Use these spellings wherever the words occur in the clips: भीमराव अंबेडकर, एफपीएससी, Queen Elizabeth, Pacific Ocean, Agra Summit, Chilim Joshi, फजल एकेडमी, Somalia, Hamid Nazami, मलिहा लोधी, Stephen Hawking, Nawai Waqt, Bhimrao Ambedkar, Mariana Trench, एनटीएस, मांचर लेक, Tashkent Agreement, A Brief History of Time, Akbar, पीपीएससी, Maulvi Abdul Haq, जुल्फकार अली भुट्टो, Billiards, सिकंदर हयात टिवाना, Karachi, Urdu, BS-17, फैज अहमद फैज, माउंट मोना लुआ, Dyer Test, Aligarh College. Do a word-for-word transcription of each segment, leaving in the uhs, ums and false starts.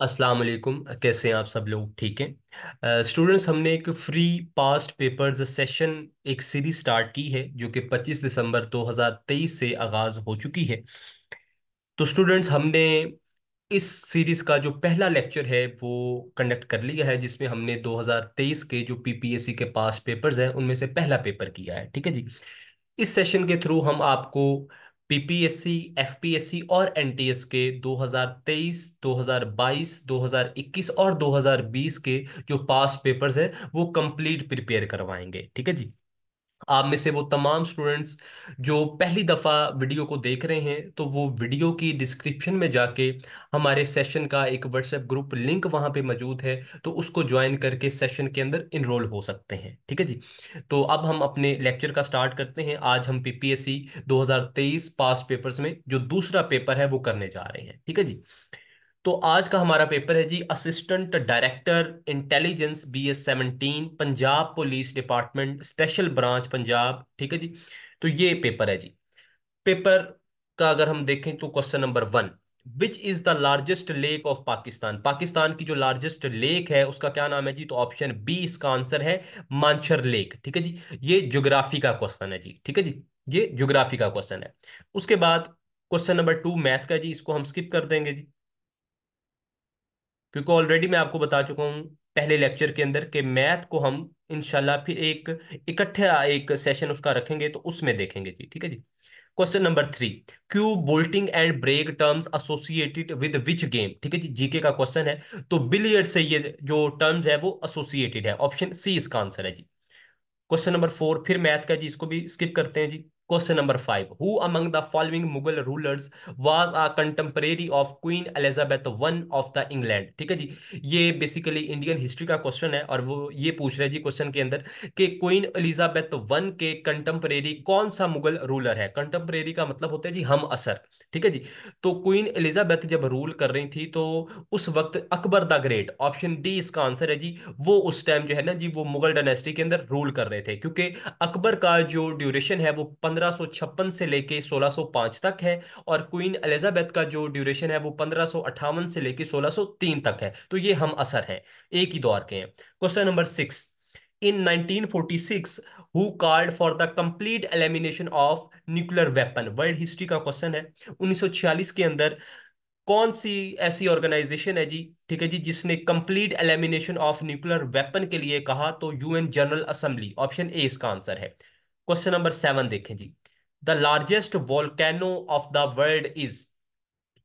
अस्सलाम वालेकुम, कैसे हैं आप सब लोग? ठीक हैं स्टूडेंट्स, uh, हमने एक फ्री पास्ट पेपर्स सेशन एक सीरीज स्टार्ट की है जो कि पच्चीस दिसंबर दो हज़ार तेईस से आगाज़ हो चुकी है। तो स्टूडेंट्स, हमने इस सीरीज़ का जो पहला लेक्चर है वो कंडक्ट कर लिया है, जिसमें हमने दो हज़ार तेईस के जो पीपीएससी के पास्ट पेपर्स हैं उनमें से पहला पेपर किया है। ठीक है जी, इस सेशन के थ्रू हम आपको पीपीएससी, एफपीएससी और एनटीएस के दो हज़ार तेईस, दो हज़ार बाईस, दो हज़ार इक्कीस और दो हज़ार बीस के जो पास्ट पेपर्स हैं वो कंप्लीट प्रिपेयर करवाएंगे। ठीक है जी, आप में से वो तमाम स्टूडेंट्स जो पहली दफ़ा वीडियो को देख रहे हैं तो वो वीडियो की डिस्क्रिप्शन में जाके हमारे सेशन का एक व्हाट्सएप ग्रुप लिंक वहाँ पे मौजूद है, तो उसको ज्वाइन करके सेशन के अंदर इनरोल हो सकते हैं। ठीक है जी, तो अब हम अपने लेक्चर का स्टार्ट करते हैं। आज हम पीपीएससी दो हज़ार तेईस पास्ट पेपर्स में जो दूसरा पेपर है वो करने जा रहे हैं। ठीक है जी, तो आज का हमारा पेपर है जी assistant director intelligence B S seventeen, Punjab police department, special branch Punjab. ठीक है जी, तो ये पेपर है जी। पेपर का अगर हम देखें तो question number one, which is the largest lake of Pakistan? Pakistan की जो लार्जेस्ट लेक है उसका क्या नाम है जी? तो ऑप्शन बी इसका आंसर है, मांचर लेक। ठीक है जी, ये ज्योग्राफी का क्वेश्चन है जी। ठीक है जी, ये ज्योग्राफी का क्वेश्चन है। उसके बाद क्वेश्चन नंबर टू मैथ का जी, इसको हम स्किप कर देंगे जी, क्योंकि ऑलरेडी मैं आपको बता चुका हूँ पहले लेक्चर के अंदर कि मैथ को हम इंशाल्लाह फिर एक इकट्ठा एक सेशन उसका रखेंगे तो उसमें देखेंगे जी। ठीक है जी, question number three, cue bolting and break terms associated with which game? ठीक है जी, जीके का क्वेश्चन है, तो बिलियर्ड से ये जो टर्म्स है वो एसोसिएटेड है, ऑप्शन सी इसका आंसर है जी। क्वेश्चन नंबर फोर फिर मैथ का जी, इसको भी स्किप करते हैं जी। Question number five, who among the following Mughal rulers was a contemporary of queen Elizabeth one of the England? ठीक है जी, ये बेसिकली इंडियन हिस्ट्री का क्वेश्चन है और वो ये पूछ रहे हैं जी क्वेश्चन के अंदर कि क्वीन एलिजाबेथ वन के कंटेम्परेरी कौन सा मुगल रूलर है? कंटेम्परेरी का मतलब होता है जी हम असर। ठीक है जी, तो क्वीन एलिजाबेथ जब रूल कर रही थी तो उस वक्त Akbar the great, option D इसका आंसर है जी, वो उस टाइम जो है ना जी वो मुगल डायनेस्टी के अंदर रूल कर रहे थे, क्योंकि अकबर का जो ड्यूरेशन है वो पंद्रह सौ छप्पन से लेके सोलह सौ पाँच तक है और क्वीन एलिजाबेथ का जो ड्यूरेशन है वो पंद्रह सौ अट्ठावन से लेके सोलह सौ तीन तक है, तो ये हम असर हैं, एक ही दौर के हैं। Question number six, in nineteen forty six who called for the complete elimination of nuclear weapon? World history का क्वेश्चन है। उन्नीस सौ छियालीस के अंदर कौन सी ऐसी ऑर्गेनाइजेशन है जी, ठीक है जी, जिसने complete elimination of nuclear weapon के लिए कहा? तो UN general assembly, option A इसका आंसर है। क्वेश्चन नंबर सेवन देखें जी, the largest volcano of the world is?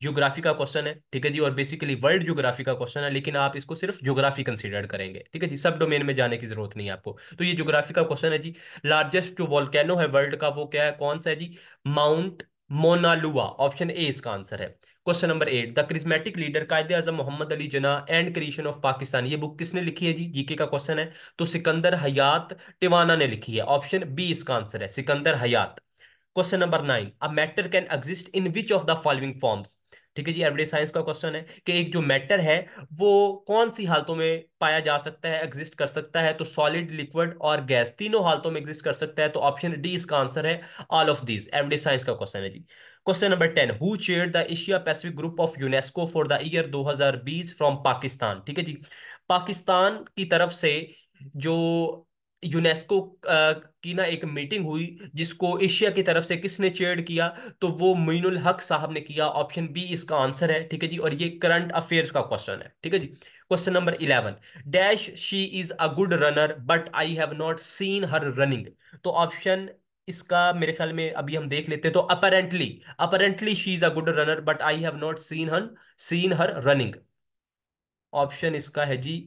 Geography का क्वेश्चन है। ठीक है जी, और बेसिकली वर्ल्ड ज्योग्राफी का क्वेश्चन है, लेकिन आप इसको सिर्फ ज्योग्राफी कंसीडर करेंगे। ठीक है जी, सब डोमेन में जाने की जरूरत नहीं है आपको, तो ये ज्योग्राफी का क्वेश्चन है जी। लार्जेस्ट जो वोल्केनो है वर्ल्ड का वो क्या है, कौन सा है जी? माउंट मोना लुआ, option A इसका आंसर है। Question number eight, the charismatic leader Quaid-e Azam Mohammad Ali जना एंड क्रिएशन ऑफ पाकिस्तान, ये बुक किसने लिखी है जी? जीके का क्वेश्चन है, तो सिकंदर हयात टिवाना ने लिखी है, ऑप्शन बी इसका आंसर है, Sikandar Hayat. Question number nine, a matter can exist in which of the following forms? ठीक है जी, एवरीडे साइंस का क्वेश्चन है कि एक जो मैटर है वो कौन सी हालतों में पाया जा सकता है, एग्जिस्ट कर सकता है? तो सॉलिड, लिक्विड और गैस, तीनों हालतों में एग्जिस्ट कर सकता है, तो ऑप्शन डी इसका आंसर है, all of these. Everyday science का क्वेश्चन है जी। Question number ten, who chaired the Asia Pacific group of UNESCO for the year दो हज़ार बीस फ्रॉम पाकिस्तान? ठीक है जी, पाकिस्तान की तरफ से जो यूनेस्को की ना एक मीटिंग हुई जिसको एशिया की तरफ से किसने चेयर्ड किया, तो वो मोइनुल हक साहब ने किया, ऑप्शन बी इसका आंसर है। ठीक है जी, और ये करंट अफेयर्स का क्वेश्चन है। ठीक है जी, question number eleven, dash she is a good runner but I have not seen her running, तो ऑप्शन इसका मेरे ख्याल में अभी हम देख लेते हैं, तो apparently apparently she is a good runner but I have not seen her seen her running, option इसका है जी,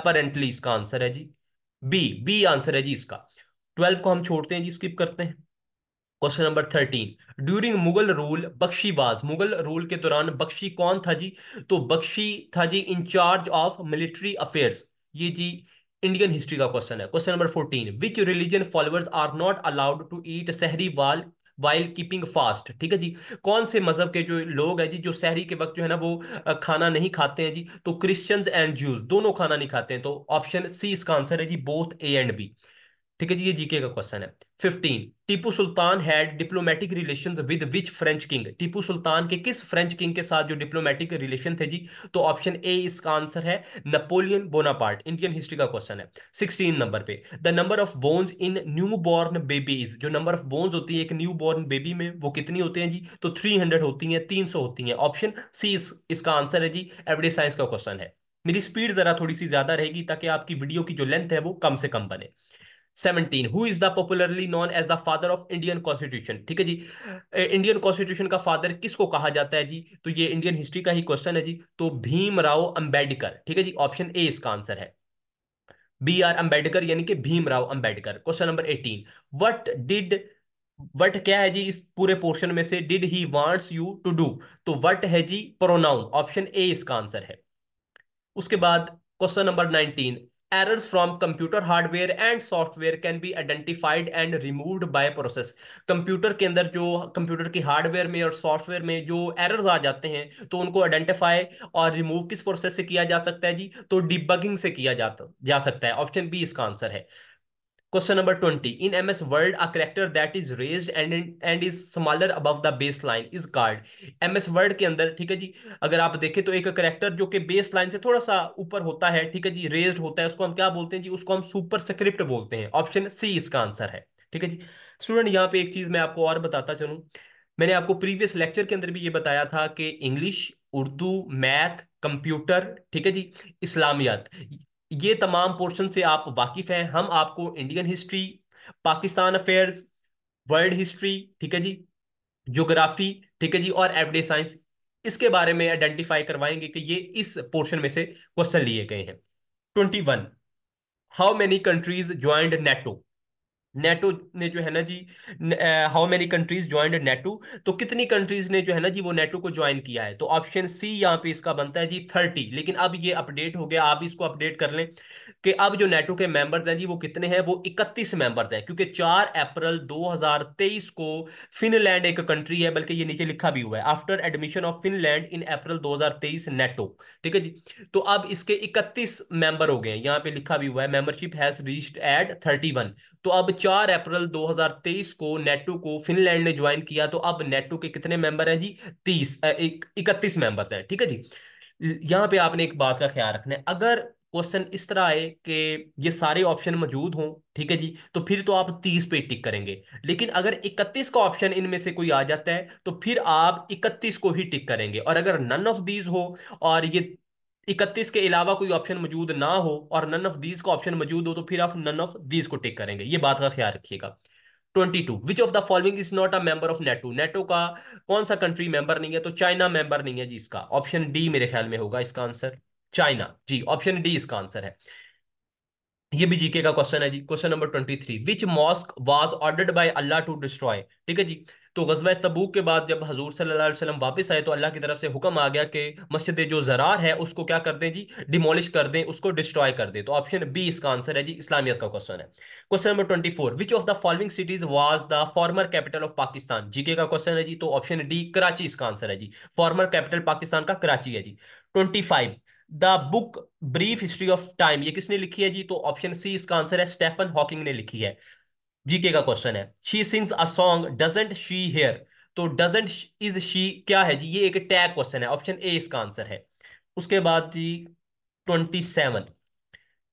अपरेंटली इसका आंसर है जी, बी बी आंसर है जी इसका। ट्वेल्व को हम छोड़ते हैं जी, स्किप करते हैं। Question number thirteen, during Mughal rule बख्शीवाज, Mughal rule के दौरान बख्शी कौन था जी? तो बख्शी था जी इंचार्ज ऑफ मिलिट्री अफेयर्स, ये जी इंडियन हिस्ट्री का क्वेश्चन है। Question number fourteen, which religion followers are not allowed to eat सहरी वाल वाइल कीपिंग फास्ट? ठीक है जी, कौन से मजहब के जो लोग हैं जी जो सहरी के वक्त जो है ना वो खाना नहीं खाते हैं जी? तो क्रिश्चियंस एंड ज्यूज, दोनों खाना नहीं खाते हैं, तो ऑप्शन सी इसका आंसर है जी, बोथ ए एंड बी। ठीक है जी, ये जीके का क्वेश्चन है। Fifteen, Tipu Sultan had diplomatic relations with which French king? Tipu Sultan के किस फ्रेंच किंग के साथ जो डिप्लोमेटिक रिलेशन थे जी? तो ऑप्शन ए इसका आंसर है नेपोलियन बोनापार्ट। इंडियन हिस्ट्री का क्वेश्चन है। सिक्सटीन नंबर पे, the number of bones in new born babies, जो नंबर ऑफ बोन्स होती है एक न्यू बॉर्न बेबी में वो कितनी होते हैं जी? तो थ्री हंड्रेड होती हैं, तीन सौ होती हैं। ऑप्शन सी इस, इसका आंसर है जी। एवरीडे साइंस का क्वेश्चन है। मेरी स्पीड जरा थोड़ी सी ज्यादा रहेगी ताकि आपकी वीडियो की जो लेंथ है वो कम से कम बने। Seventeen, who is the popularly known as the father of Indian constitution? ठीक है जी, इंडियन कॉन्स्टिट्यूशन का फादर किसको कहा जाता है जी? तो ये इंडियन हिस्ट्री का ही क्वेश्चन है जी। तो भीमराव अंबेडकर। ठीक है जी, ऑप्शन ए इसका आंसर है। बी आर अंबेडकर यानी कि भीमराव अंबेडकर। Question number eighteen, what did what क्या है जी इस पूरे पोर्शन में से? Did he wants you to do, तो वट है जी प्रोनाउन। ऑप्शन ए इसका आंसर है। उसके बाद question number nineteen, errors from computer hardware and software can be identified and removed by process। Computer के अंदर जो कंप्यूटर की हार्डवेयर में और सॉफ्टवेयर में जो एरर्स आ जाते हैं तो उनको आइडेंटिफाई और रिमूव किस प्रोसेस से किया जा सकता है जी? तो डिबगिंग से किया जाता जा सकता है। ऑप्शन बी इसका आंसर है। Question number twenty, in M S word a character that is raised and and is smaller above the base line is called. M S word के अंदर, ठीक है जी, अगर आप देखें तो एक कैरेक्टर जो कि बेस लाइन से थोड़ा सा ऊपर होता है, ठीक है जी, रेज्ड होता है, उसको हम क्या बोलते हैं जी? उसको हम सुपर स्क्रिप्ट बोलते हैं। ऑप्शन सी इसका आंसर है। ठीक है जी स्टूडेंट, यहाँ पे एक चीज मैं आपको और बताता चलूँ, मैंने आपको प्रीवियस लेक्चर के अंदर भी ये बताया था कि इंग्लिश, उर्दू, मैथ, कंप्यूटर, ठीक है जी, इस्लामियात, ये तमाम पोर्शन से आप वाकिफ हैं। हम आपको Indian history, Pakistan affairs, world history, ठीक है जी, ज्योग्राफी, ठीक है जी, और एवरीडे साइंस, इसके बारे में आइडेंटिफाई करवाएंगे कि ये इस पोर्शन में से क्वेश्चन लिए गए हैं। Twenty one, how many countries joined NATO? NATO ने जो है ना जी, how many countries joined NATO, तो कितनी कंट्रीज ने जो है ना जी वो नेटो को ज्वाइन किया है? तो ऑप्शन सी यहाँ पे इसका बनता है जी थर्टी। लेकिन अब ये अपडेट हो गया, आप इसको अपडेट कर लें कि अब जो नेटो के मेंबर्स हैं जी वो कितने हैं? वो इकतीस मेंबर्स हैं, क्योंकि चार अप्रैल दो हज़ार तेईस को फिनलैंड एक कंट्री है, बल्कि ये नीचे लिखा भी हुआ है, after admission of Finland in April दो हज़ार तेईस नेटो। ठीक है जी, तो अब इसके इकतीस मेंबर हो गए हैं, यहाँ पे लिखा भी हुआ है membership has reached at thirty one. तो अब चार अप्रैल दो हज़ार तेईस को नेटो को फिनलैंड ने ज्वाइन किया, तो अब नेटो के कितने मेंबर हैं जी? तीस इकतीस मेंबर्स हैं। ठीक है जी, यहाँ पे आपने एक बात का ख्याल रखना है, अगर क्वेश्चन इस तरह है कि ये सारे ऑप्शन मौजूद हों, ठीक है जी, तो फिर तो आप तीस पे टिक करेंगे, लेकिन अगर इकतीस का ऑप्शन इनमें से कोई आ जाता है तो फिर आप इकतीस को ही टिक करेंगे। और अगर नन ऑफ दीज हो और ये इकतीस के अलावा कोई ऑप्शन मौजूद ना हो और नन ऑफ दीज का ऑप्शन मौजूद हो तो फिर आप नन ऑफ दीज को टिक करेंगे। ये बात का ख्याल रखिएगा। Twenty two, which of the following is not a member of NATO? NATO का कौन सा कंट्री मेंबर नहीं है? तो चाइना मेंबर नहीं है जी इसका। ऑप्शन डी मेरे ख्याल में होगा इसका आंसर, चाइना जी। ऑप्शन डी इसका आंसर है। ये भी जीके का क्वेश्चन है जी। Question number twenty three, which mosque was ordered by Allah to destroy? ठीक है जी, तो गज़वा तबूक के बाद जब हजूर सल्लल्लाहु अलैहि वसल्लम वापस आए तो अल्लाह की तरफ से हुक्म आ गया कि मस्जिद जो ज़रार है उसको क्या कर दें जी? डिमोलिश कर दें, उसको डिस्ट्रॉय कर दें। तो ऑप्शन बी इसका आंसर है जी। इस्लामियत का क्वेश्चन है। Question number twenty four, which of the following cities was the former capital of Pakistan? GK का क्वेश्चन है जी। तो ऑप्शन डी कराची इसका आंसर है जी। फॉर्मर कैपिटल पाकिस्तान का कराची है जी। Twenty five, the book brief history of time, ये किसने लिखी है जी? तो ऑप्शन सी इसका आंसर है, स्टेफन हॉकिंग ने लिखी है। जीके का क्वेश्चन है। She sings a song doesn't she here, तो डजंट इज शी क्या है जी? ये एक टैग क्वेश्चन है। ऑप्शन ए इसका आंसर है। उसके बाद G twenty seven,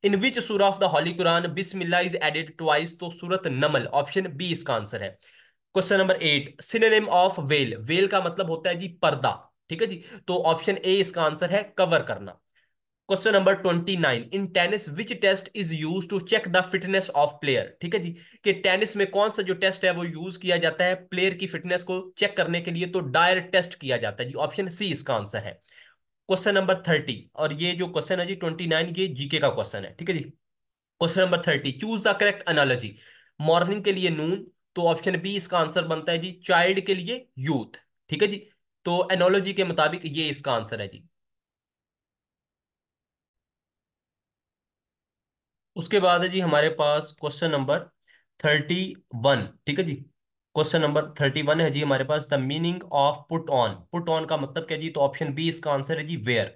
in which सूरा of the holy Quran Bismillah is added twice? तो सूरत नमल। ऑप्शन बी इसका आंसर है। Question number eight, synonym of well, well का मतलब होता है जी पर्दा। ठीक है जी, तो ऑप्शन ए इसका आंसर है, कवर करना। Question number twenty nine, in tennis which test is used to check the fitness of player? ठीक है जी, कि टेनिस में कौन सा जो टेस्ट है वो यूज किया जाता है प्लेयर की फिटनेस को चेक करने के लिए? तो डायर टेस्ट किया जाता है जी। ऑप्शन सी इसका आंसर है। क्वेश्चन नंबर थर्टी, और ये जो क्वेश्चन है जी ट्वेंटी नाइन, ये जीके का क्वेश्चन है। ठीक है जी, question number thirty, choose the correct analogy. Morning के लिए नून, तो ऑप्शन बी इसका आंसर बनता है जी। चाइल्ड के लिए यूथ, ठीक है जी, तो एनालॉजी के मुताबिक ये इसका आंसर है जी। उसके बाद है जी हमारे पास क्वेश्चन नंबर थर्टी वन। ठीक है जी, क्वेश्चन नंबर थर्टी वन है जी हमारे पास, the meaning of put on. Put on का मतलब क्या जी? तो ऑप्शन बी इसका आंसर है जी, wear.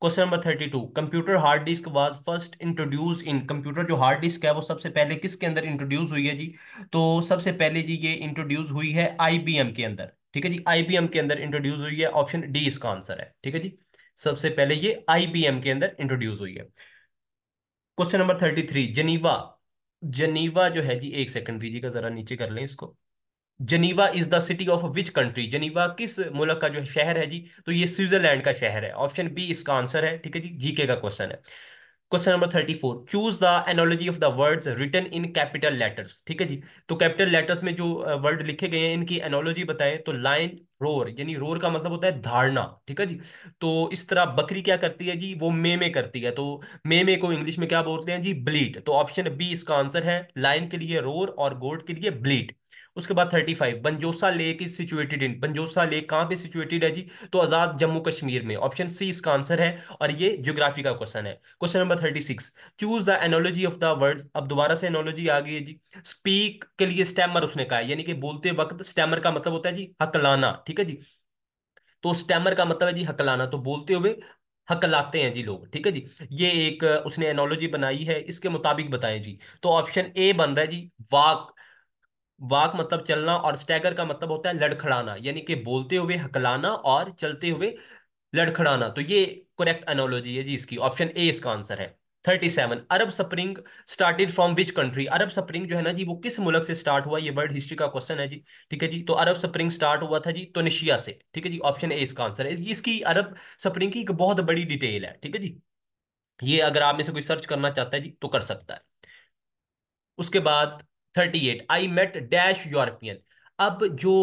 Question number thirty two computer hard disk was first introduce in computer जो हार्ड डिस्क है वो सबसे पहले किसके अंदर इंट्रोड्यूस हुई है जी? तो सबसे पहले जी ये इंट्रोड्यूस हुई है आईबीएम के अंदर, ठीक है जी, आईबीएम के अंदर इंट्रोड्यूस हुई है, ऑप्शन डी इसका आंसर है, ठीक है जी, सबसे पहले ये आईबीएम के अंदर इंट्रोड्यूस हुई है। Question number thirty three Geneva, Geneva जो है जी, एक सेकंड दीजिएगा जरा नीचे कर लें इसको, Geneva is the city of which country, Geneva किस मुल्क का जो शहर है जी? तो ये स्विट्जरलैंड का शहर है, ऑप्शन बी इसका आंसर है, ठीक है जी, जीके का क्वेश्चन है। Question number thirty four choose the analogy of the words written in capital letters, ठीक है जी, तो कैपिटल लेटर्स में जो वर्ड लिखे गए हैं इनकी एनोलॉजी बताएं। तो लाइन रोर, यानी रोर का मतलब होता है धारणा, ठीक है जी, तो इस तरह बकरी क्या करती है जी? वो मेमे में करती है, तो मेमे को इंग्लिश में क्या बोलते हैं जी? ब्लीट, तो ऑप्शन बी इसका आंसर है, लाइन के लिए रोर और गोट के लिए ब्लीट। उसके बाद thirty five Banjosa lake is situated in, Banjosa lake कहाँ पे सिचुएटेड है जी? तो आजाद जम्मू कश्मीर में, ऑप्शन सी इसका आंसर है, और ये ज्योग्राफी का क्वेश्चन है। Question number thirty six choose the analogy of the words, अब दोबारा से एनोलॉजी आ गई है जी। स्पीक के लिए स्टैमर उसने कहा है, यानी कि बोलते वक्त स्टैमर का मतलब होता है जी हकलाना, ठीक है जी, तो स्टैमर का मतलब है जी हकलाना, तो बोलते हुए हकलाते हैं जी लोग, ठीक है जी, ये एक उसने एनोलॉजी बनाई है, इसके मुताबिक बताएं जी। तो ऑप्शन ए बन रहा है जी वाक, वाक मतलब चलना, और स्टैगर का मतलब होता है लड़खड़ाना, यानी कि बोलते हुए हकलाना और चलते हुए लड़खड़ाना, तो ये करेक्ट एनोलॉजी है जी इसकी, ऑप्शन ए इसका आंसर है। Thirty seven Arab spring started from which country, Arab spring जो है ना जी वो किस मुल्क से स्टार्ट हुआ, ये वर्ल्ड हिस्ट्री का क्वेश्चन है जी, ठीक है जी, तो अरब स्प्रिंग स्टार्ट हुआ था जी तुनिशिया से, ठीक है जी, ऑप्शन ए इसका आंसर है, इसकी अरब स्प्रिंग की एक बहुत बड़ी डिटेल है, ठीक है जी, ये अगर आप में से कोई सर्च करना चाहता है जी तो कर सकता है। उसके बाद thirty eight I met dash European, अब जो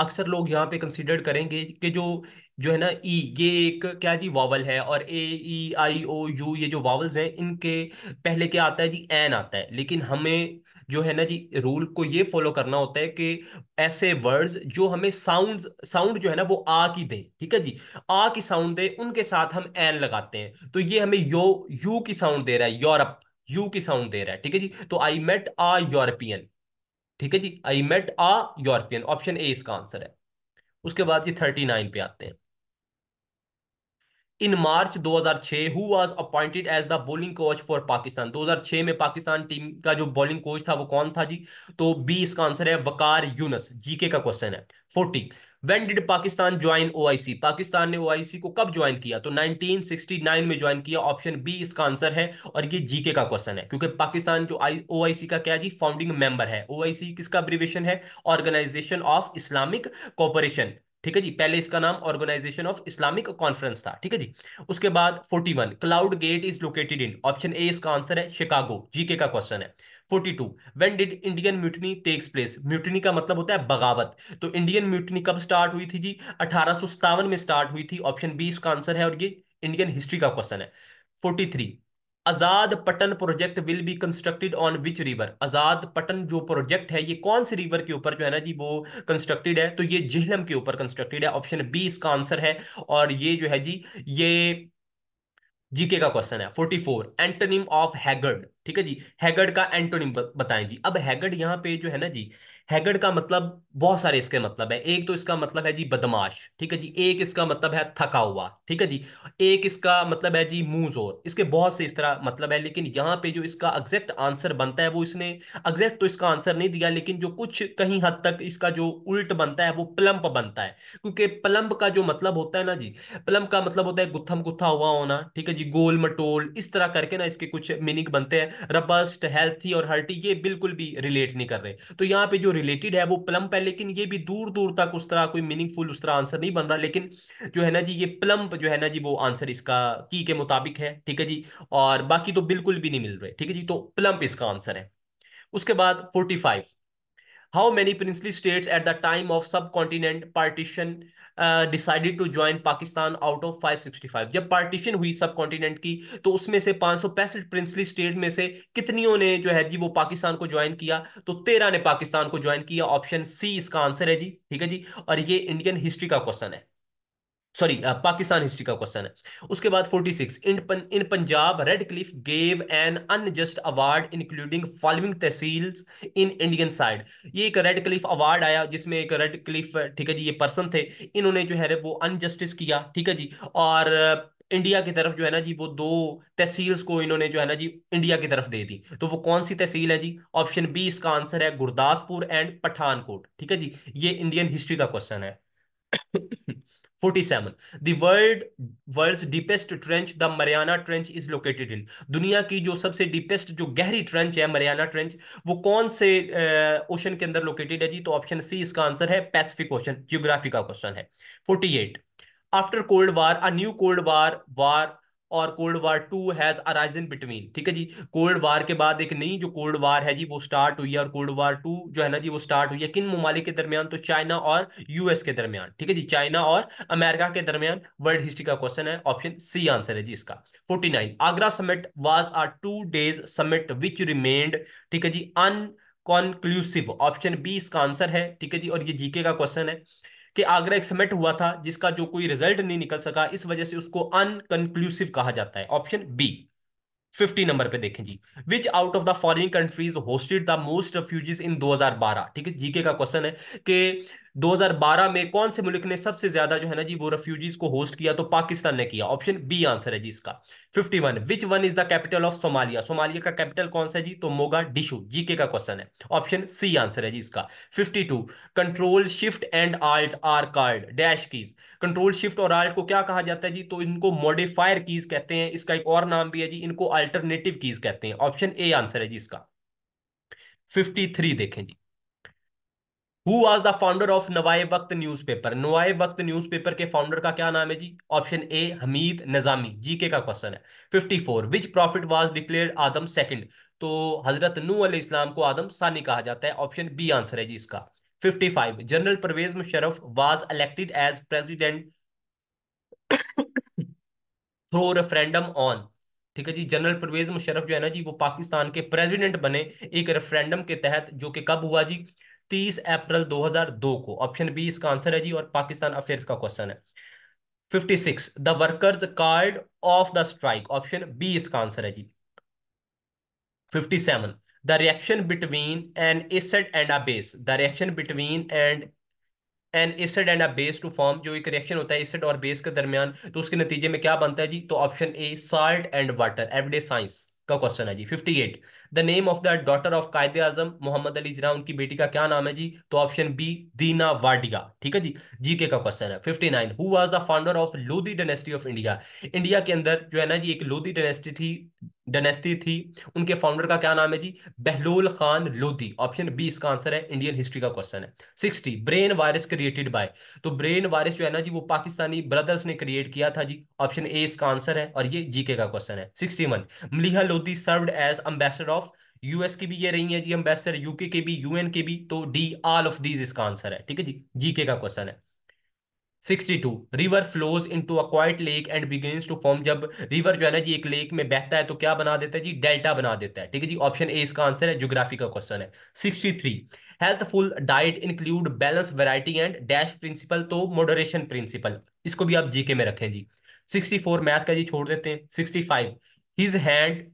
अक्सर लोग यहाँ पे कंसिडर करेंगे कि जो जो है ना ई, ये एक क्या जी वावल है, और ए ई आई ओ यू ये जो वावल्स हैं इनके पहले क्या आता है जी? एन आता है, लेकिन हमें जो है ना जी रूल को ये फॉलो करना होता है कि ऐसे वर्ड्स जो हमें साउंड साउंड जो है ना वो आ की दें, ठीक है जी, आ की साउंड दे उनके साथ हम एन लगाते हैं, तो ये हमें यो यू की साउंड दे रहा है, यूरोप यू की साउंड दे रहा है, ठीक है जी, तो आई मेट आ यूरोपियन, ठीक है जी, I met a European, option A इसका आंसर है। उसके बाद ये थर्टी नाइन पे आते हैं इन मार्च दो हज़ार छह who was appointed as the bowling coach for Pakistan, दो हज़ार छह में पाकिस्तान टीम का जो बॉलिंग कोच था वो कौन था जी? तो बी इसका आंसर है वकार यूनस, जीके का क्वेश्चन है। Forty When did Pakistan join O I C? Pakistan ने O I C को कब ज्वाइन किया? तो नाइनटीन सिक्सटी नाइन में ज्वाइन किया, ऑप्शन बी इसका आंसर है, और ये जीके का क्वेश्चन है, क्योंकि पाकिस्तान जो O I C का क्या है जी? फाउंडिंग मेंबर है। O I C किसका अब्रिविएशन है? ऑर्गेनाइजेशन ऑफ इस्लामिक कोऑपरेशन, ठीक है जी, पहले इसका नाम ऑर्गेनाइजेशन ऑफ इस्लामिक कॉन्फ्रेंस था, ठीक है जी। उसके बाद forty one cloud gate is located in, option A इसका आंसर है शिकागो, जीके का क्वेश्चन है। Forty two when did Indian mutiny takes place, mutiny का मतलब होता है बगावत, तो इंडियन म्यूटनी कब स्टार्ट हुई थी जी? अठारह सौ सत्तावन में स्टार्ट हुई थी, ऑप्शन बी इसका आंसर है, और ये इंडियन हिस्ट्री का क्वेश्चन है। Forty three Azad Pattan project will be constructed on which river, Azad Pattan जो प्रोजेक्ट है ये कौन से रिवर के ऊपर जो है ना जी वो कंस्ट्रक्टेड है? तो ये झेलम के ऊपर कंस्ट्रक्टेड है, ऑप्शन बी इसका आंसर है, और ये जो है जी ये जीके का क्वेश्चन है। Forty four antonym of haggard, ठीक है जी, हैगर्ड का एंटोनिम बताएं जी। अब हैगर्ड यहाँ पे जो है ना जी, हैगर्ड का मतलब बहुत सारे इसके मतलब है, एक तो इसका मतलब है जी बदमाश, ठीक है जी, एक इसका मतलब है थका हुआ, ठीक है जी, एक इसका मतलब है जी मुंह जोर, इसके बहुत से इस तरह मतलब है, लेकिन यहाँ पे जो इसका एग्जैक्ट आंसर बनता है वो इसने एग्जैक्ट तो इसका आंसर नहीं दिया, लेकिन जो कुछ कहीं हद तक इसका जो उल्ट बनता है वो प्लम्प बनता है, क्योंकि प्लम्प का जो मतलब होता है ना जी, प्लम्प का मतलब होता है गुत्थम गुत्था हुआ होना, ठीक है जी, गोल मटोल, इस तरह करके ना इसके कुछ मीनिंग बनते हैं। रबस्ट, हेल्थी और हर्टी ये बिल्कुल भी रिलेट नहीं कर रहे, तो यहाँ पे जो रिलेटेड है वो प्लम्प है, लेकिन ये भी दूर दूर तक उस तरह कोई मीनिंगफुल उस तरह आंसर नहीं बन रहा, लेकिन जो है ना जी ये प्लम्प जो है ना जी वो आंसर इसका की के मुताबिक है, ठीक है जी, और बाकी तो बिल्कुल भी नहीं मिल रहे, ठीक है जी, तो प्लम्प इसका आंसर है। उसके बाद forty five how many princely states at the time of subcontinent partition decided to join Pakistan out of five sixty five, जब पार्टीशन हुई सब कॉन्टिनेंट की तो उसमें से पाँच सौ पैंसठ प्रिंसली स्टेट में से कितनियों ने जो है जी वो पाकिस्तान को ज्वाइन किया? तो तेरह ने पाकिस्तान को ज्वाइन किया, ऑप्शन सी इसका आंसर है जी, ठीक है जी, और ये इंडियन हिस्ट्री का क्वेश्चन है, सॉरी पाकिस्तान हिस्ट्री का क्वेश्चन है। उसके बाद forty six in Punjab Radcliffe gave an unjust award including following tehsils in Indian side, ये एक रेड क्लिफ अवार्ड आया जिसमें एक रेड क्लिफ, ठीक है जी, ये पर्सन थे, इन्होंने जो है वो अनजस्टिस किया, ठीक है जी, और इंडिया की तरफ जो है ना जी वो दो तहसील्स को इन्होंने जो है ना जी इंडिया की तरफ दे दी। तो वो कौन सी तहसील है जी? ऑप्शन बी इसका आंसर है गुरदासपुर एंड पठानकोट। ठीक है जी, ये इंडियन हिस्ट्री का क्वेश्चन है। सैंतालीस The world world's deepest trench, the Mariana Trench is located in, दुनिया की जो सबसे डीपेस्ट जो गहरी ट्रेंच है मरियाना ट्रेंच वो कौन से ओशन के अंदर लोकेटेड है जी? तो ऑप्शन सी इसका आंसर है पैसिफिक ओशन, ज्योग्राफी का क्वेश्चन है। अड़तालीस after cold war a new cold war war or cold war two has arisen between. ठीक है जी, कोल्ड वार के बाद एक नई जो कोल्ड वार है जी वो स्टार्ट हुई है, और कोल्ड वार टू जो है ना जी वो स्टार्ट हुई है किन ममालिक के दरमियान? तो चाइना और यूएस के दरमियान। ठीक है जी, चाइना और अमेरिका के दरमियान। वर्ल्ड हिस्ट्री का क्वेश्चन है, ऑप्शन सी आंसर है जी इसका। Forty nine Agra summit was a two days summit which remained, ठीक है जी, अनकॉन्क्लूसिव। ऑप्शन बी इसका आंसर है। ठीक है जी, और ये जीके का क्वेश्चन है कि आगरा एक समिट हुआ था जिसका जो कोई रिजल्ट नहीं निकल सका, इस वजह से उसको अनकंक्लूसिव कहा जाता है। Option B. फिफ्टी नंबर पे देखें जी, which out of the foreign countries hosted the most refugees in दो हज़ार बारह। ठीक है, जीके का क्वेश्चन है कि दो हज़ार बारह में कौन से मुल्क ने सबसे ज्यादा जो है ना जी वो रेफ्यूजीज को होस्ट किया? तो पाकिस्तान ने किया। ऑप्शन बी आंसर है जी इसका। इक्यावन which one is the capital of Somalia, Somalia का कैपिटल कौन सा है जी? तो मोगाडिशु, जीके का क्वेश्चन है। ऑप्शन सी आंसर है जी इसका। बावन control shift and alt are called dash keys, control shift और आल्ट को क्या कहा जाता है जी? तो इनको मॉडिफायर कीज कहते हैं, इसका एक और नाम भी है जी, इनको अल्टरनेटिव कीज कहते हैं। ऑप्शन ए आंसर है जी इसका। तिरेपन देखें जी, Who was the founder of नवाए वक्त न्यूज़पेपर, नवाए वक्त न्यूज़पेपर के फाउंडर का क्या नाम है जी? Option A Hamid Nizami, GK का क्वेश्चन है। चौवन which prophet was declared Adam second, तो हजरत नूह अलैहि सलाम को आदम सानी कहा जाता है। ऑप्शन बी आंसर है जी इसका। पचपन General Pervez Musharraf was elected as president through referendum on, ठीक है जी, जनरल परवेज मुशर्रफ जो है ना जी वो पाकिस्तान के प्रेसिडेंट बने एक रेफरेंडम के तहत, जो कि कब हुआ जी? तीस अप्रैल दो हज़ार दो को। ऑप्शन बी इसका आंसर है जी, और पाकिस्तान अफेयर्स का क्वेश्चन है। छप्पन the workers called off the strike, option B इसका आंसर है जी। सत्तावन the reaction between an acid and a base, the reaction between and an acid and a base to form, जो एक रिएक्शन होता है एसिड और बेस के दरमियान तो उसके नतीजे में क्या बनता है जी? तो option A salt and water, everyday science का क्वेश्चन है जी। अट्ठावन The name of the daughter of कायदे आजम मोहम्मद अली जिना, उनकी बेटी का क्या नाम है जी? तो ऑप्शन बी दीना वाडिया, ठीक है जी, जीके का क्वेश्चन है। उनसठ Who was the founder of Lodhi dynasty of India, India के अंदर जो है ना जी एक लोधी डायनेस्टी थी डायनेस्टी थी उनके फाउंडर का क्या नाम है जी? बहलोल खान लोधी, ऑप्शन बी इसका आंसर है। इंडियन हिस्ट्री का क्वेश्चन है। साठ ब्रेन वायरस क्रिएटेड बाय, तो ब्रेन वायरस जो है ना जी वो पाकिस्तानी ब्रदर्स ने क्रिएट किया था जी, ऑप्शन ए इसका आंसर है, और ये जीके का क्वेश्चन है। इकसठ मलिहा लोधी served as ambassador of US, की भी ये रही है जी एम्बेसडर, यूके के भी, यूएन के भी, तो डी ऑल ऑफ दीज इसका आंसर है। ठीक है जी, जीके का क्वेश्चन है। बासठ river flows into a quite lake and begins to form, जब रिवर जो है ना जी एक लेक में बहता है तो क्या बना देता है जी? डेल्टा बना देता है। ठीक है जी, ऑप्शन ए इसका आंसर है, ज्योग्राफी का क्वेश्चन है। तिरसठ healthful diet include balance variety and dash principle, तो मॉडरेशन प्रिंसिपल, इसको भी आप जीके में रखें जी। चौंसठ मैथ का जी छोड़ देते हैं। पैंसठ his hand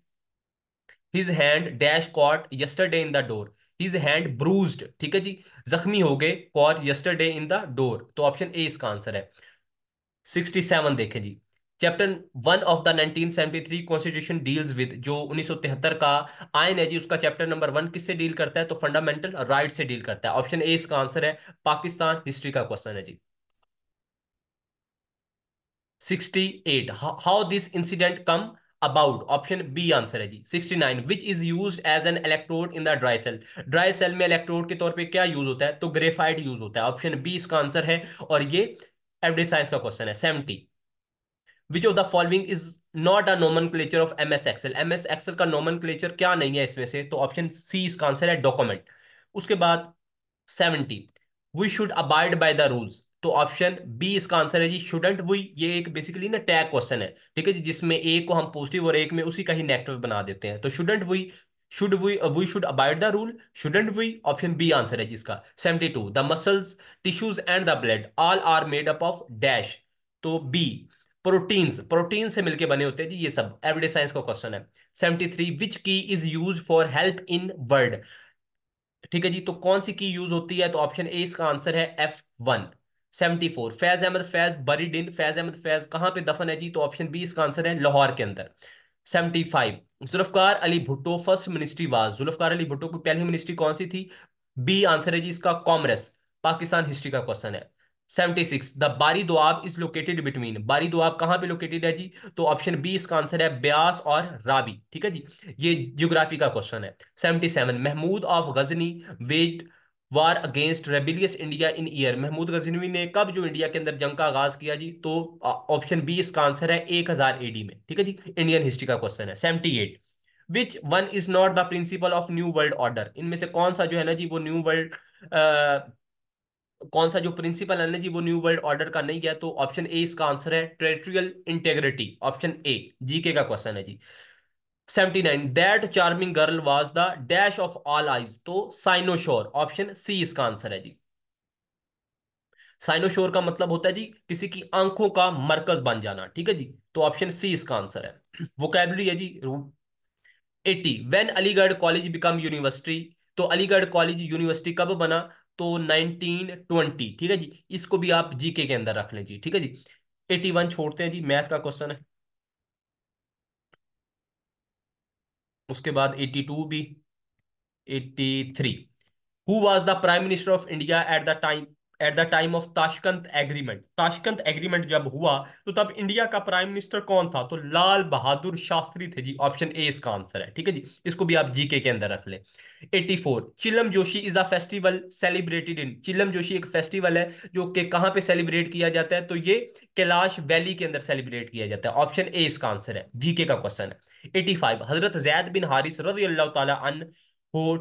his hand dash caught yesterday in the door, His hand bruised, ठीक है जी, जख्मी हो गए, caught yesterday in the door, तो ऑप्शन ए इसका आंसर है। सड़सठ देखें जी, chapter one of the nineteen seventy three constitution deals with, जो उन्नीस सौ तिहत्तर का आयन है जी उसका चैप्टर नंबर वन किससे डील करता है? तो फंडामेंटल राइट से डील करता है। ऑप्शन ए इसका आंसर है। पाकिस्तान हिस्ट्री का क्वेश्चन है जी। अड़सठ how this incident come about, option B answer है जी। उनहत्तर which is used as an electrode in the dry cell, dry cell में इलेक्ट्रोड के तौर पे क्या यूज होता है? तो ग्रेफाइट यूज होता है, ऑप्शन बी इसका आंसर है, और ये एवरीडे साइंस का क्वेश्चन है। सत्तर which of the following is not a nomenclature of M S Excel, M S Excel का नोमेनक्लेचर क्या नहीं है इसमें से? तो ऑप्शन सी इसका आंसर है, डॉक्यूमेंट। उसके बाद सत्तर we should abide by the rules, तो ऑप्शन बी इसका आंसर है जी, शुडंट वी। ये एक बेसिकली ना टैग क्वेश्चन है, ठीक है जी, जिसमें एक को हम पॉजिटिव और एक में उसी का ही नेगेटिव बना देते हैं। तो shouldn't we should we we should abide the rule, shouldn't we, option B answer है जी इसका। बहत्तर the muscles tissues and the blood all are made up of dash, तो बी प्रोटीन्स, प्रोटीन से मिलके बने होते हैं जी ये सब, एवरीडे साइंस का क्वेश्चन है। तिहत्तर which key is use for help in word, ठीक है जी, तो कौन सी की यूज होती है? तो ऑप्शन ए इसका आंसर है, F one. Seventy four. फैज अहमद फैज buried in, फैज अहमद फैज कहाँ पे दफन है जी? तो ऑप्शन बी इसका आंसर है, लाहौर के अंदर। Seventy five, जुल्फकार अली भुट्टो first ministry was, जुल्फकार अली भुट्टो की पहली मिनिस्ट्री कौन सी थी? बी आंसर है जी इसका, कॉमर्स। पाकिस्तान हिस्ट्री का क्वेश्चन है। Seventy six, the Bari Doab is located between, बारी दोआब कहाँ पे लोकेटेड है जी? तो ऑप्शन बी इसका आंसर है, ब्यास और रावी। ठीक है जी, ये ज्योग्राफी का क्वेश्चन है। Seventy seven, Mahmud of Ghazni waged war against rebellious India in year, Mahmud Ghaznavi ने कब जो इंडिया के अंदर जंग का आगाज किया जी? तो ऑप्शन बी इसका आंसर है एक हज़ार ए डी में। ठीक है जी, इंडियन हिस्ट्री का क्वेश्चन है। Seventy eight, which one is not the principle of new world order, इनमें से कौन सा जो है ना जी वो न्यू वर्ल्ड कौन सा जो प्रिंसिपल है ना जी वो न्यू वर्ल्ड ऑर्डर का नहीं है? तो ऑप्शन ए इसका आंसर है, territorial integrity, option A, GK का क्वेश्चन है जी। Seventy nine, that charming girl was the dash of all eyes, तो साइनोशोर, ऑप्शन सी इसका आंसर है जी। साइनोशोर का मतलब होता है जी किसी की आंखों का मरकज बन जाना। ठीक है जी, तो ऑप्शन सी इसका आंसर है। वोकैबुलरी है जी eighty, when Aligarh college become university, तो अलीगढ़ कॉलेज यूनिवर्सिटी कब बना? तो नाइनटीन ट्वेंटी। ठीक है जी, इसको भी आप जीके के अंदर रख लें जी। ठीक है जी, एटी वन छोड़ते हैं जी, मैथ का क्वेश्चन है। उसके बाद एटी टू भी, eighty three, who was the prime minister of India at the time at the time of Tashkent agreement, Tashkent agreement जब हुआ तो तब इंडिया का प्राइम मिनिस्टर कौन था? तो लाल बहादुर शास्त्री थे जी, ऑप्शन ए इसका आंसर है। ठीक है जी, इसको भी आप जीके के अंदर रख लें। Eighty four, Chilam Joshi is a festival celebrated in, Chilam Joshi एक फेस्टिवल है जो कि कहाँ पे सेलिब्रेट किया जाता है? तो ये कैलाश वैली के अंदर सेलिब्रेट किया जाता है, ऑप्शन ए इसका आंसर है, जीके का क्वेश्चन है। एटी फाइव, हजरत जैद बिन हारिस रजी अल्लाह तआला अन्हु,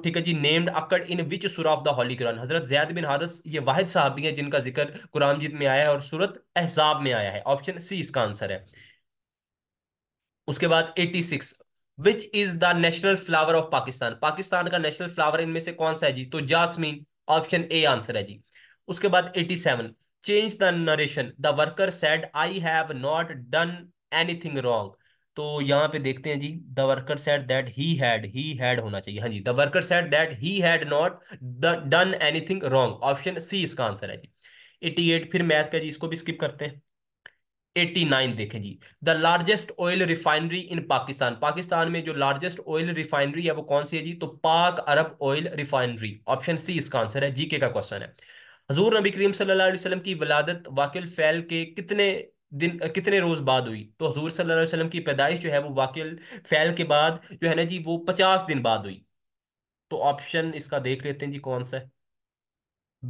ठीक है जी, नेम्ड अक्कड़ इन विच सूरा ऑफ द होली कुरान, हजरत ज़ैद बिन हारिस ये वाहिद साहबी हैं जिनका जिक्र कुरान मजीद में आया है और सूरत अहज़ाब में आया है, ऑप्शन सी इसका आंसर है। उसके बाद eighty six, which is the national flower of Pakistan, Pakistan का नेशनल फ्लावर इनमें से कौन सा है जी? तो जासमीन, ऑप्शन ए आंसर है जी। उसके बाद eighty seven, change the narration, the worker said I have not done anything wrong, तो यहाँ पे देखते हैं जी, the worker said that he had, he had होना चाहिए, हाँ जी, the worker said that he had not done anything wrong, option C इसका आंसर है जी। एटी एट, फिर मैथ का जी, इसको भी स्किप करते हैं। एटी नाइन देखें जी, the largest oil refinery in Pakistan, Pakistan में जो लार्जेस्ट ऑयल रिफाइनरी है वो कौन सी है जी? तो Pak Arab oil refinery, option C इसका आंसर है, जीके का क्वेश्चन है। हजूर नबी करीम सल्लल्लाहु अलैहि वसल्लम की विलादत वाक़िल फ़ैल के कितने दिन कितने रोज बाद हुई? तो हजूर सल्लल्लाहु अलैहि वसल्लम की पैदाइश जो है वो वाक़िल फ़ैल के बाद जो है ना जी वो पचास दिन बाद हुई, तो ऑप्शन इसका देख लेते हैं जी कौन सा है,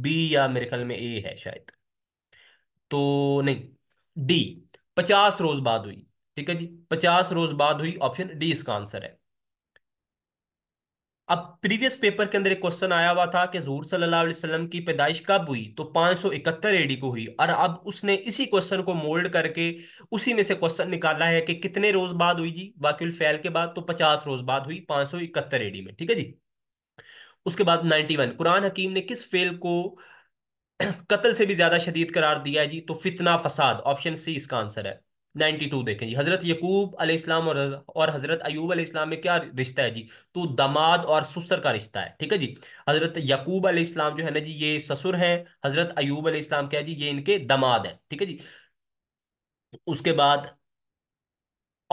बी या मेरे ख्याल में ए है शायद, तो नहीं डी, पचास रोज बाद हुई। ठीक है जी, पचास रोज बाद हुई, ऑप्शन डी इसका आंसर है। अब प्रीवियस पेपर के अंदर एक क्वेश्चन आया हुआ था कि हजूर सल्लल्लाहु अलैहि वसल्लम की पैदाइश कब हुई? तो पाँच सौ इकहत्तर ए डी को हुई, और अब उसने इसी क्वेश्चन को मोल्ड करके उसी में से क्वेश्चन निकाला है कि कितने रोज बाद हुई जी वाक़िल फ़ैल के बाद? तो पचास रोज बाद हुई, पाँच सौ इकहत्तर ए डी में। ठीक है जी, उसके बाद नाइनटी वन, कुरान हकीम ने किस फेल को कत्ल से भी ज्यादा शदीद करार दिया है जी? तो फितना फसाद, ऑप्शन सी इसका आंसर है। नाइनटी टू देखें जी, हज़रत यकूब अलैहिस्सलाम और और हज़रत अयूब अलैहिस्सलाम में क्या रिश्ता है जी? तो दामाद और ससुर का रिश्ता है। ठीक है जी, हज़रत यकूब अलैहिस्सलाम जो है ना जी ये ससुर हैं, हज़रत अयूब अलैहिस्सलाम क्या है जी ये इनके दामाद हैं। ठीक है जी, उसके बाद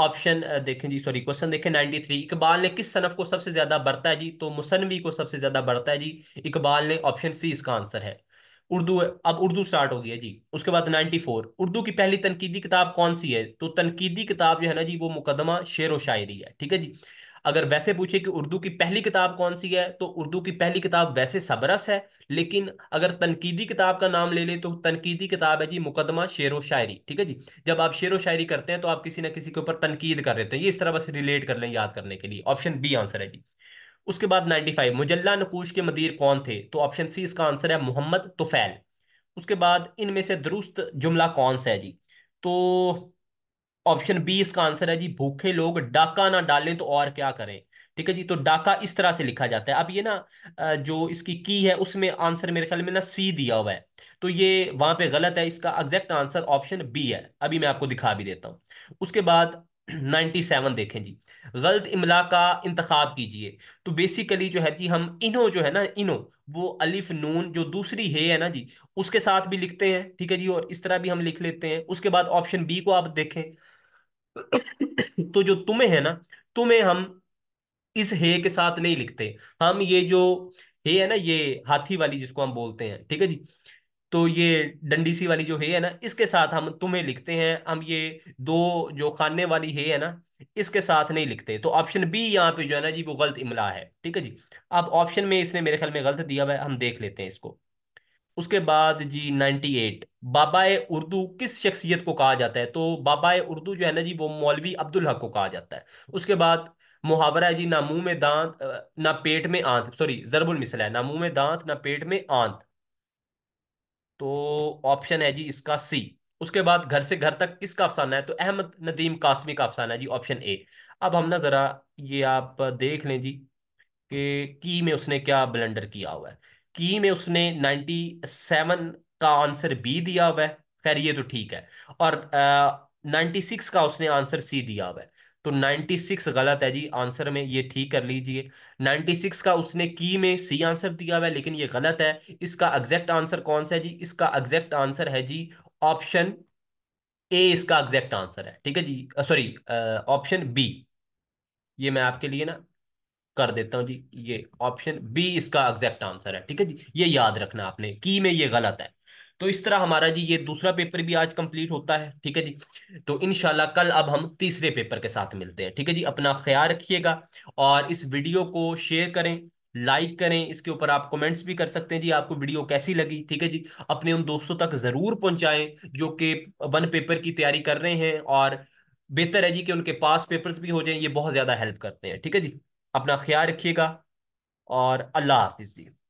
ऑप्शन देखें जी, सॉरी क्वेश्चन देखें नाइनटी थ्री, इकबाल ने किस सनफ को सबसे ज्यादा बरता है जी? तो मुसन्वी को सबसे ज्यादा बरता है जी इकबाल ने, ऑप्शन सी इसका आंसर है। उर्दू, अब उर्दू स्टार्ट हो गया जी। उसके बाद नाइनटी फोर, उर्दू की पहली तनकीदी किताब कौन सी है? तो तनकीदी किताब जो है ना जी वो मुकदमा शेर व शायरी है। ठीक है जी, अगर वैसे पूछे कि उर्दू की पहली किताब कौन सी है तो उर्दू की पहली किताब वैसे सबरस है, लेकिन अगर तनकीदी किताब का नाम ले लें तो तनकीदी किताब है जी मुकदमा शेर व शायरी। ठीक है जी, जब आप शेर व शायरी करते हैं तो आप किसी ना किसी के ऊपर तनकीद कर रहे होते हैं, ये इस तरह बस रिलेट कर लें याद करने के लिए, ऑप्शन बी आंसर है जी। उसके बाद नाइनटी फाइव, मुजल्ला नकूश के मदीर कौन थे? तो ऑप्शन सी इसका आंसर है मोहम्मद तुफैल। उसके बाद इनमें से दुरुस्त जुमला कौन सा है जी? तो ऑप्शन बी इसका आंसर है जी, भूखे लोग डाका ना डालें तो और क्या करें। ठीक है जी, तो डाका इस तरह से लिखा जाता है। अब ये ना जो इसकी की है उसमें आंसर मेरे ख्याल में ना सी दिया हुआ है, तो ये वहां पे गलत है, इसका एग्जैक्ट आंसर ऑप्शन बी है, अभी मैं आपको दिखा भी देता हूँ। उसके बाद सत्तानवे देखें जी, गलत इमला का इंतखाब कीजिए। तो बेसिकली जो है जी हम इनो जो है ना इनो वो अलिफ नून जो दूसरी है है ना जी उसके साथ भी लिखते हैं, ठीक है जी, और इस तरह भी हम लिख लेते हैं। उसके बाद ऑप्शन बी को आप देखें तो जो तुम्हें है ना तुम्हें हम इस हे के साथ नहीं लिखते, हम ये जो हे है ना ये हाथी वाली जिसको हम बोलते हैं, ठीक है जी, तो ये डंडी सी वाली जो हे है ना इसके साथ हम तुम्हें लिखते हैं, हम ये दो जो खाने वाली हे है ना इसके साथ नहीं लिखते। तो ऑप्शन बी यहाँ पे जो है ना जी वो गलत इमला है, ठीक है जी। अब ऑप्शन में इसने मेरे ख्याल में गलत दिया हुआ है, हम देख लेते हैं इसको। उसके बाद जी अट्ठानवे, बाबाए उर्दू किस शख्सियत को कहा जाता है? तो बाबाए उर्दू जो है ना जी वो मौलवी अब्दुल हक को कहा जाता है। उसके बाद मुहावरा है जी, ना मुंह में दांत ना पेट में आंत, सॉरी ज़रबुल मिसल है, ना मुंह में दांत ना पेट में आंत, तो ऑप्शन है जी इसका सी। उसके बाद घर से घर तक किसका अफसाना है? तो अहमद नदीम कासमी का अफसाना है जी, ऑप्शन ए। अब हम ना जरा ये आप देख लें जी कि की में उसने क्या ब्लंडर किया हुआ है। की में उसने सत्तानवे का आंसर बी दिया हुआ है, खैर ये तो ठीक है, और आ, छियानवे का उसने आंसर सी दिया हुआ है, तो छियानवे गलत है जी आंसर में, ये ठीक कर लीजिए। छियानवे का उसने की में सी आंसर दिया हुआ है लेकिन ये गलत है। इसका एग्जैक्ट आंसर कौन सा है जी? इसका एग्जैक्ट आंसर है जी ऑप्शन ए, इसका एग्जैक्ट आंसर है, ठीक है जी, सॉरी ऑप्शन बी। ये मैं आपके लिए ना कर देता हूँ जी, ये ऑप्शन बी इसका एग्जैक्ट आंसर है, ठीक है जी, ये याद रखना आपने, की में ये गलत है। तो इस तरह हमारा जी ये दूसरा पेपर भी आज कंप्लीट होता है, ठीक है जी। तो इंशाल्लाह कल अब हम तीसरे पेपर के साथ मिलते हैं, ठीक है जी। अपना ख्याल रखिएगा और इस वीडियो को शेयर करें, लाइक करें, इसके ऊपर आप कमेंट्स भी कर सकते हैं जी आपको वीडियो कैसी लगी, ठीक है जी। अपने उन दोस्तों तक ज़रूर पहुँचाएँ जो कि वन पेपर की तैयारी कर रहे हैं, और बेहतर है जी कि उनके पास पेपर्स भी हो जाएँ, ये बहुत ज़्यादा हेल्प करते हैं, ठीक है जी। अपना ख्याल रखिएगा और अल्लाह हाफिज़ जी।